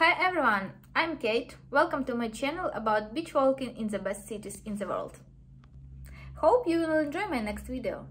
Hi everyone, I'm Kate. Welcome to my channel about beach walking in the best cities in the world. Hope you will enjoy my next video.